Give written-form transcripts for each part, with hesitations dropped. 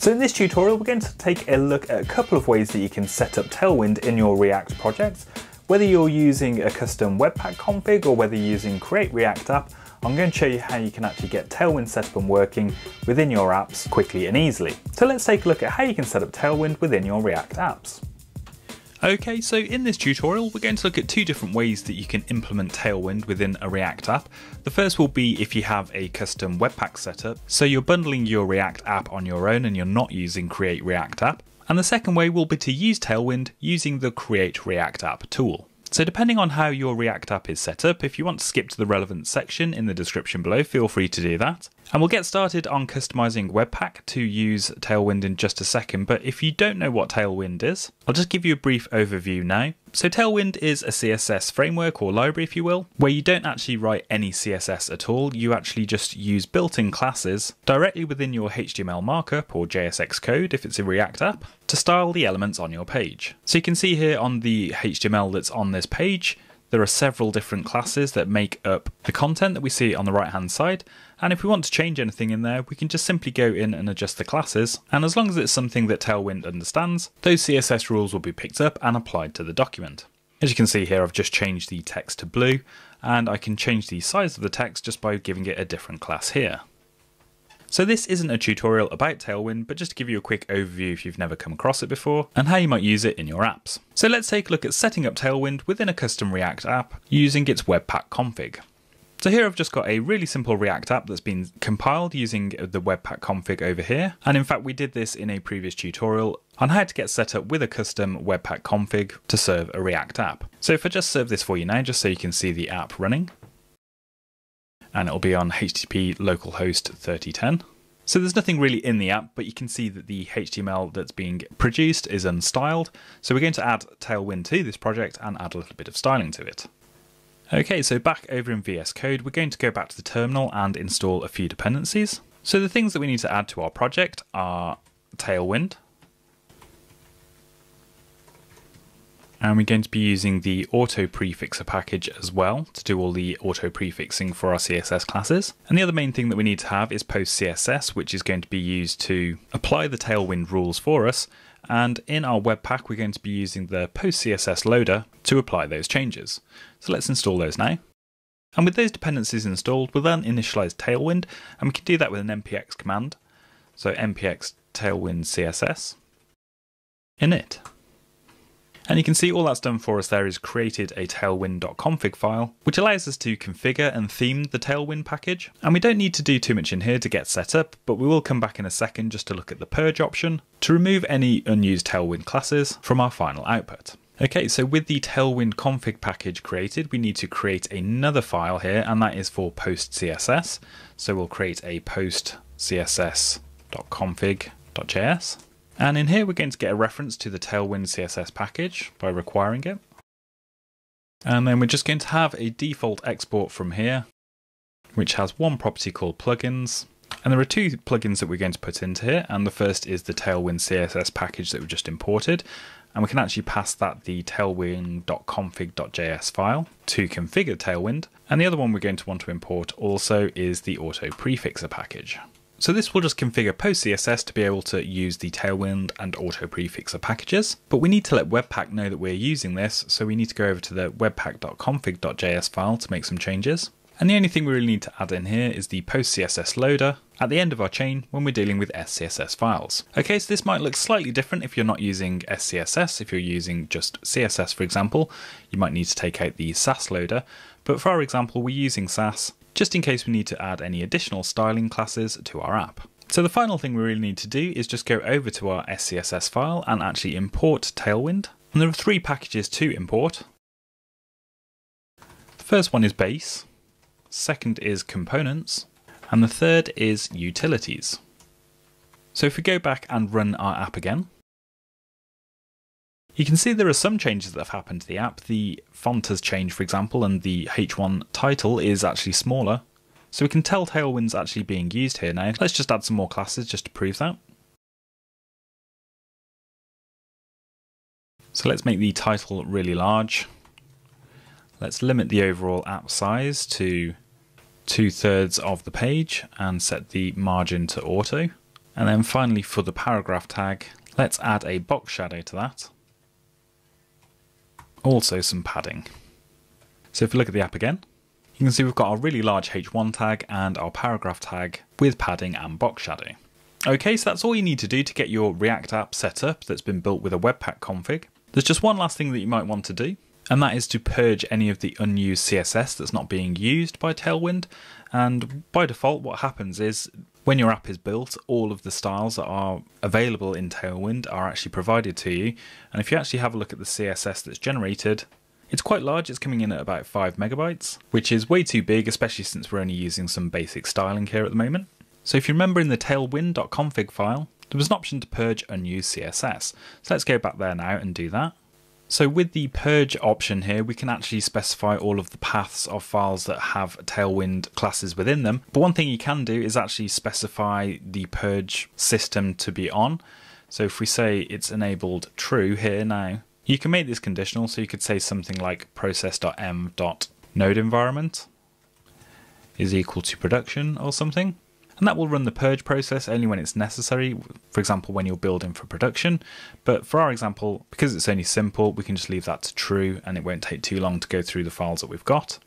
So in this tutorial, we're going to take a look at a couple of ways that you can set up Tailwind in your React project. Whether you're using a custom Webpack config or whether you're using Create React app, I'm going to show you how you can actually get Tailwind set up and working within your apps quickly and easily. So let's take a look at how you can set up Tailwind within your React apps. Okay, so in this tutorial, we're going to look at two different ways that you can implement Tailwind within a React app. The first will be if you have a custom Webpack setup, so you're bundling your React app on your own and you're not using Create React app. And the second way will be to use Tailwind using the Create React app tool. So depending on how your React app is set up, if you want to skip to the relevant section in the description below, feel free to do that. And we'll get started on customizing Webpack to use Tailwind in just a second. But if you don't know what Tailwind is, I'll just give you a brief overview now. So Tailwind is a CSS framework or library, if you will, where you don't actually write any CSS at all. You actually just use built-in classes directly within your HTML markup or JSX code, if it's a React app, to style the elements on your page. So you can see here on the HTML that's on this page, there are several different classes that make up the content that we see on the right-hand side. And if we want to change anything in there, we can just simply go in and adjust the classes. And as long as it's something that Tailwind understands, those CSS rules will be picked up and applied to the document. As you can see here, I've just changed the text to blue, and I can change the size of the text just by giving it a different class here. So this isn't a tutorial about Tailwind, but just to give you a quick overview if you've never come across it before and how you might use it in your apps. So let's take a look at setting up Tailwind within a custom React app using its Webpack config. So here I've just got a really simple React app that's been compiled using the Webpack config over here. And in fact, we did this in a previous tutorial on how to get set up with a custom Webpack config to serve a React app. So if I just serve this for you now, just so you can see the app running, and it'll be on HTTP localhost 3010. So there's nothing really in the app, but you can see that the HTML that's being produced is unstyled. So we're going to add Tailwind to this project and add a little bit of styling to it. Okay, so back over in VS Code, we're going to go back to the terminal and install a few dependencies. So the things that we need to add to our project are Tailwind. And we're going to be using the autoprefixer package as well to do all the autoprefixing for our CSS classes. And the other main thing that we need to have is PostCSS, which is going to be used to apply the Tailwind rules for us. And in our Webpack, we're going to be using the PostCSS loader to apply those changes. So let's install those now. And with those dependencies installed, we'll then initialize Tailwind, and we can do that with an npx command. So npx tailwind css init. And you can see all that's done for us there is created a tailwind.config file, which allows us to configure and theme the Tailwind package. And we don't need to do too much in here to get set up, but we will come back in a second just to look at the purge option to remove any unused Tailwind classes from our final output. Okay, so with the Tailwind config package created, we need to create another file here, and that is for PostCSS. So we'll create a postcss.config.js. And in here, we're going to get a reference to the Tailwind CSS package by requiring it. And then we're just going to have a default export from here, which has one property called plugins. And there are two plugins that we're going to put into here. And the first is the Tailwind CSS package that we just imported. And we can actually pass that the tailwind.config.js file to configure Tailwind. And the other one we're going to want to import also is the autoprefixer package. So this will just configure PostCSS to be able to use the Tailwind and autoprefixer packages, but we need to let Webpack know that we're using this. So we need to go over to the webpack.config.js file to make some changes. And the only thing we really need to add in here is the PostCSS loader at the end of our chain when we're dealing with SCSS files. Okay, so this might look slightly different if you're not using SCSS. If you're using just CSS, for example, you might need to take out the Sass loader, but for our example, we're using Sass, just in case we need to add any additional styling classes to our app. So the final thing we really need to do is just go over to our SCSS file and actually import Tailwind. And there are three packages to import. The first one is base, second is components, and the third is utilities. So if we go back and run our app again, you can see there are some changes that have happened to the app. The font has changed, for example, and the H1 title is actually smaller. So we can tell Tailwind's actually being used here now. Let's just add some more classes just to prove that. So let's make the title really large. Let's limit the overall app size to 2/3 of the page and set the margin to auto. And then finally for the paragraph tag, let's add a box shadow to that. Also some padding. So if we look at the app again, you can see we've got our really large H1 tag and our paragraph tag with padding and box shadow. Okay, so that's all you need to do to get your React app set up that's been built with a Webpack config. There's just one last thing that you might want to do, and that is to purge any of the unused CSS that's not being used by Tailwind. And by default, what happens is when your app is built, all of the styles that are available in Tailwind are actually provided to you. And if you actually have a look at the CSS that's generated, it's quite large. It's coming in at about 5 MB, which is way too big, especially since we're only using some basic styling here at the moment. So if you remember in the tailwind.config file, there was an option to purge unused CSS. So let's go back there now and do that. So with the purge option here, we can actually specify all of the paths of files that have Tailwind classes within them. But one thing you can do is actually specify the purge system to be on. So if we say it's enabled true here now, you can make this conditional. So you could say something like process.m.node environment is equal to production or something. And that will run the purge process only when it's necessary, for example, when you're building for production. But for our example, because it's only simple, we can just leave that to true and it won't take too long to go through the files that we've got.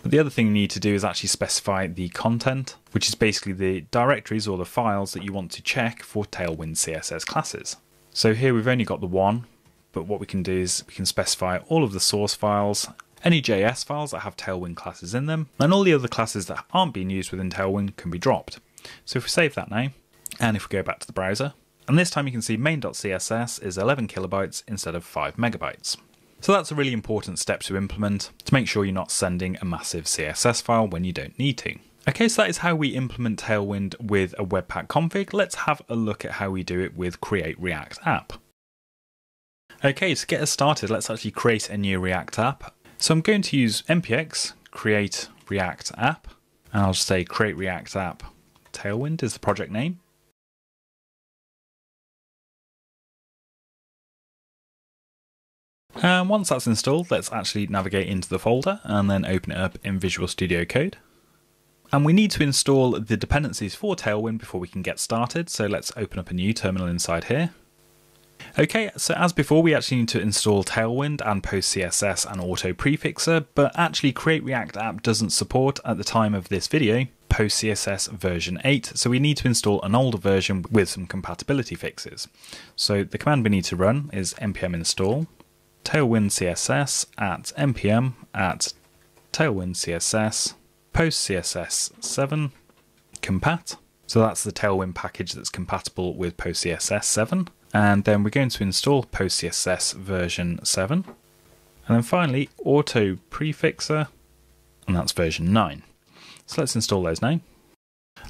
But the other thing you need to do is actually specify the content, which is basically the directories or the files that you want to check for Tailwind CSS classes. So here we've only got the one, but what we can do is we can specify all of the source files, any JS files that have Tailwind classes in them, and all the other classes that aren't being used within Tailwind can be dropped. So if we save that now, and if we go back to the browser, and this time you can see main.css is 11 KB instead of 5 MB. So that's a really important step to implement to make sure you're not sending a massive CSS file when you don't need to. Okay, so that is how we implement Tailwind with a Webpack config. Let's have a look at how we do it with Create React app. Okay, to get us started, let's actually create a new React app. So I'm going to use npx create react app, and I'll just say create react app Tailwind is the project name. And once that's installed, let's actually navigate into the folder and then open it up in Visual Studio Code. And we need to install the dependencies for Tailwind before we can get started. So let's open up a new terminal inside here. Okay, so as before, we actually need to install Tailwind and PostCSS and autoprefixer, but actually Create React app doesn't support, at the time of this video, PostCSS version 8, so we need to install an older version with some compatibility fixes. So the command we need to run is npm install tailwind css at npm at tailwind css postcss 7 compat. So that's the Tailwind package that's compatible with PostCSS 7. And then we're going to install PostCSS version 7. And then finally, autoprefixer, and that's version 9. So let's install those now.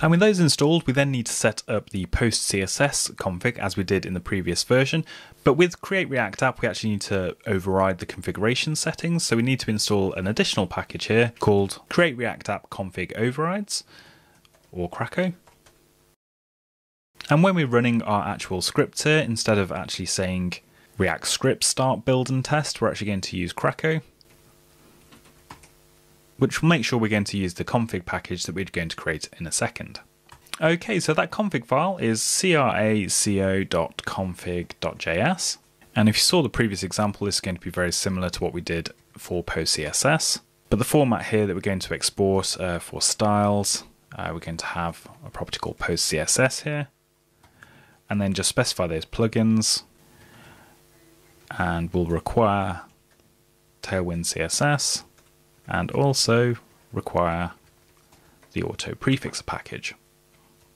And with those installed, we then need to set up the PostCSS config as we did in the previous version. But with Create React app, we actually need to override the configuration settings. So we need to install an additional package here called Create React app config overrides, or Craco. And when we're running our actual script here, instead of actually saying React script start build and test, we're actually going to use Craco, which will make sure we're going to use the config package that we're going to create in a second. Okay, so that config file is craco.config.js. And if you saw the previous example, this is going to be very similar to what we did for PostCSS. But the format here that we're going to export for styles, we're going to have a property called PostCSS here. And then just specify those plugins, and we'll require Tailwind CSS and also require the autoprefixer package.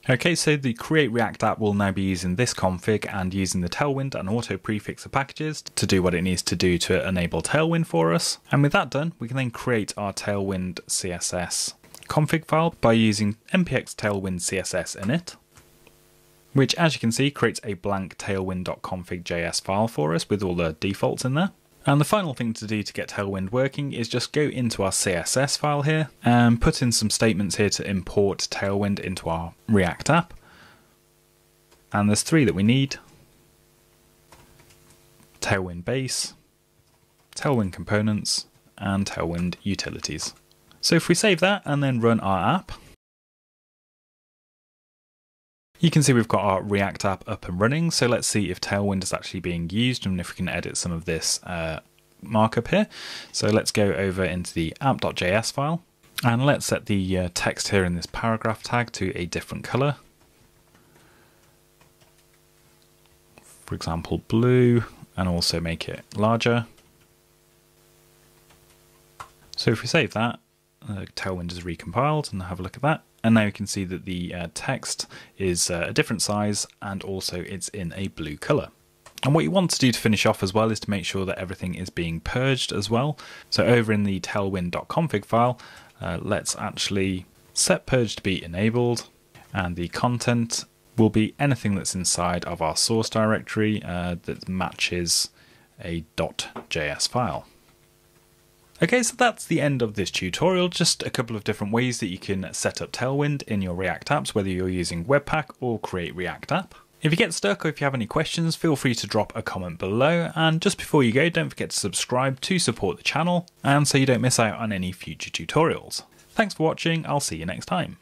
Okay, so the Create React app will now be using this config and using the Tailwind and autoprefixer packages to do what it needs to do to enable Tailwind for us. And with that done, we can then create our Tailwind CSS config file by using npx tailwind css init, which, as you can see, creates a blank tailwind.config.js file for us with all the defaults in there. And the final thing to do to get Tailwind working is just go into our CSS file here and put in some statements here to import Tailwind into our React app. And there's 3 that we need: Tailwind base, Tailwind components, and Tailwind utilities. So if we save that and then run our app, You can see we've got our React app up and running. So let's see if Tailwind is actually being used and if we can edit some of this markup here. So let's go over into the app.js file and let's set the text here in this paragraph tag to a different color. For example, blue, and also make it larger. So if we save that, Tailwind is recompiled and have a look at that. And now you can see that the text is a different size and also it's in a blue color. And what you want to do to finish off as well is to make sure that everything is being purged as well. So over in the tailwind.config file, let's actually set purge to be enabled, and the content will be anything that's inside of our source directory that matches a .js file. Okay, so that's the end of this tutorial. Just a couple of different ways that you can set up Tailwind in your React apps, whether you're using Webpack or Create React app. If you get stuck or if you have any questions, feel free to drop a comment below. And just before you go, don't forget to subscribe to support the channel and so you don't miss out on any future tutorials. Thanks for watching. I'll see you next time.